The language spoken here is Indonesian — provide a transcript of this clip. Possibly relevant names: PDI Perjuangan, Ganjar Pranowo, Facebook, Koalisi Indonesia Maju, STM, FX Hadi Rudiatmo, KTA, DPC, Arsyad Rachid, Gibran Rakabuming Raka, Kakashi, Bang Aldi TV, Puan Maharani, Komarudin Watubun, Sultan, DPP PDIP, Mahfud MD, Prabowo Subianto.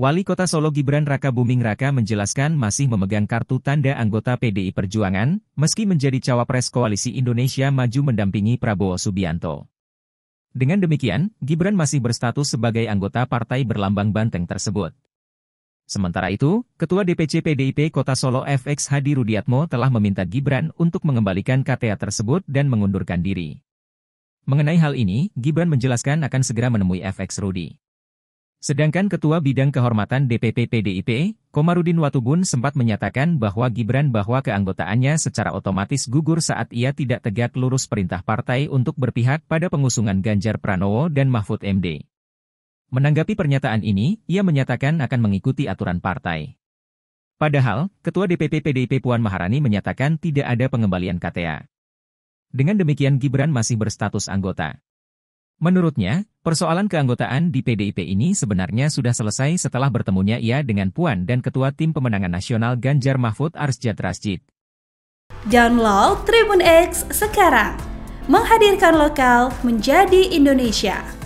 Wali Kota Solo Gibran Rakabuming Raka menjelaskan masih memegang kartu tanda anggota PDI Perjuangan, meski menjadi cawapres Koalisi Indonesia Maju mendampingi Prabowo Subianto. Dengan demikian, Gibran masih berstatus sebagai anggota partai berlambang banteng tersebut. Sementara itu, Ketua DPC PDIP Kota Solo FX Hadi Rudiatmo telah meminta Gibran untuk mengembalikan KTA tersebut dan mengundurkan diri. Mengenai hal ini, Gibran menjelaskan akan segera menemui FX Rudi. Sedangkan Ketua Bidang Kehormatan DPP PDIP, Komarudin Watubun sempat menyatakan bahwa keanggotaannya secara otomatis gugur saat ia tidak tegak lurus perintah partai untuk berpihak pada pengusungan Ganjar Pranowo dan Mahfud MD. Menanggapi pernyataan ini, ia menyatakan akan mengikuti aturan partai. Padahal, Ketua DPP PDIP Puan Maharani menyatakan tidak ada pengembalian KTA. Dengan demikian Gibran masih berstatus anggota. Menurutnya, persoalan keanggotaan di PDIP ini sebenarnya sudah selesai setelah bertemunya ia dengan Puan dan Ketua Tim Pemenangan Nasional Ganjar Mahfud Arsyad Rachid. Download Tribun X sekarang, menghadirkan lokal menjadi Indonesia.